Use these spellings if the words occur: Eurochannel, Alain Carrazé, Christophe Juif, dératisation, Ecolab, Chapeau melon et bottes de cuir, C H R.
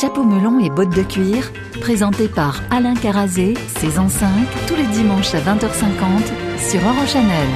Chapeau melon et bottes de cuir, présenté par Alain Carrazé, saison 5, tous les dimanches à 20h50 sur Eurochannel.